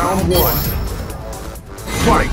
Round one. Fight!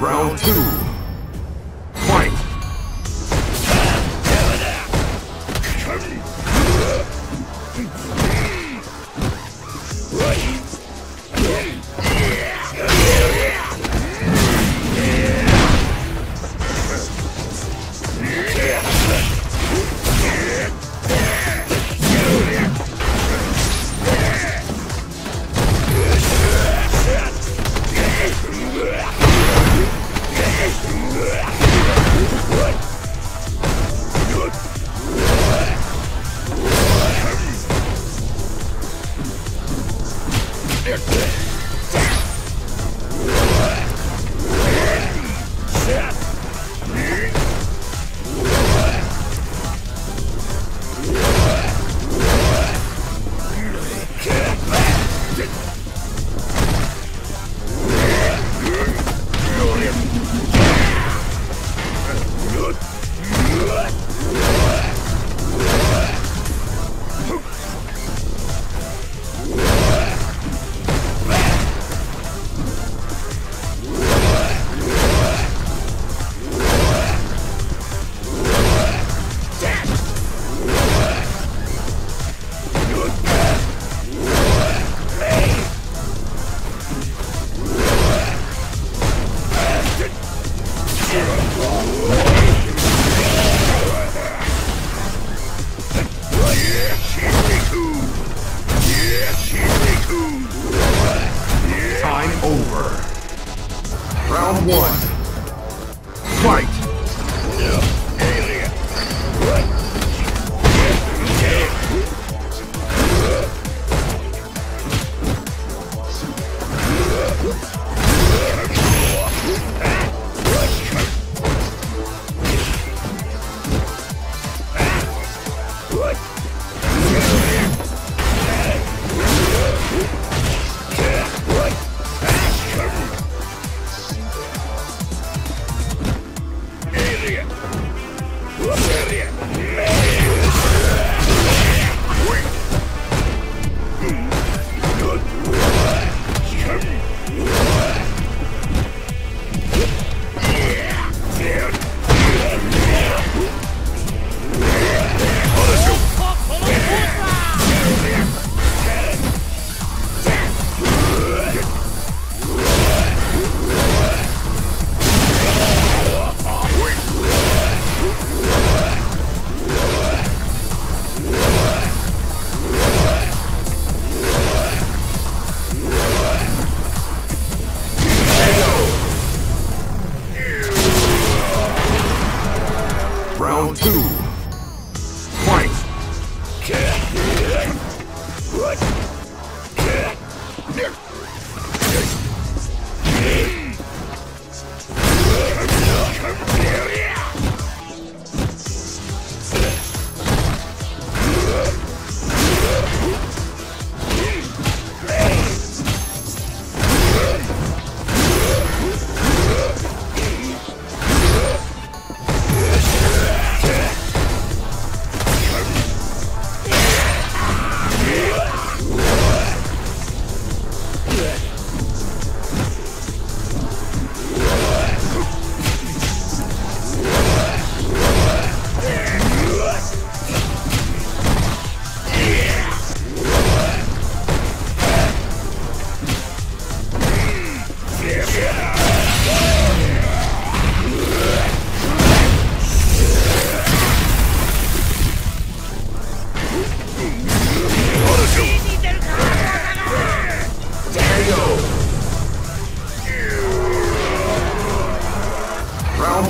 Round two. Fight! Round one. Fight!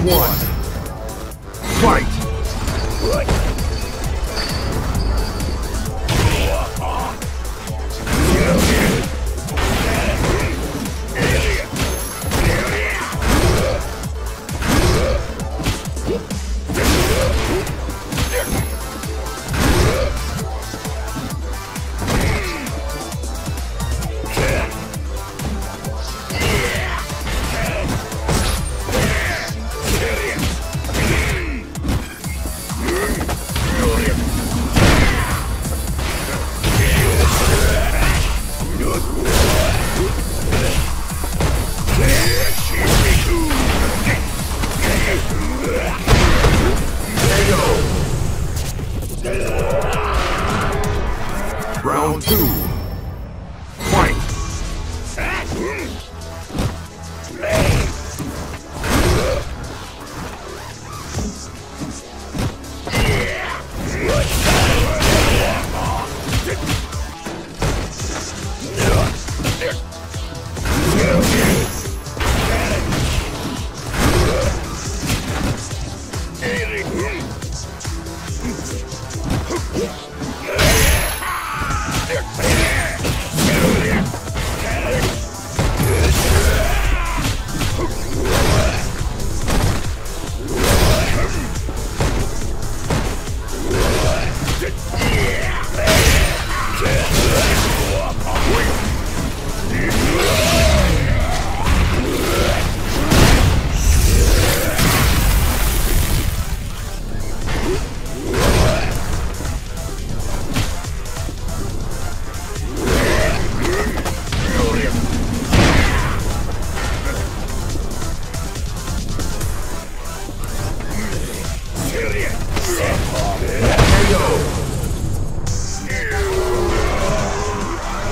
one. Fight! Round two. Fight!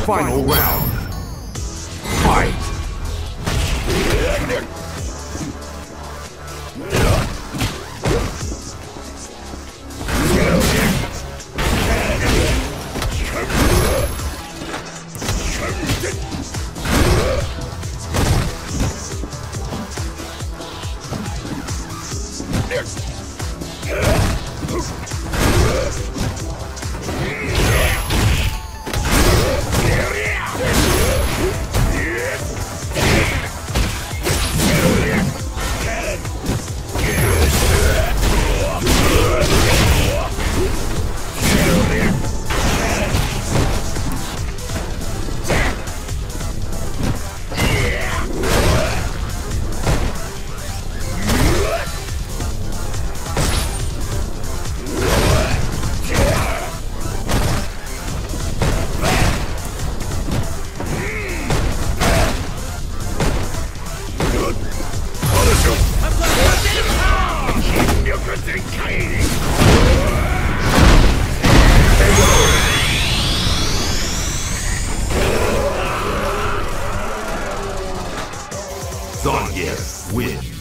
Final round. Yes, win.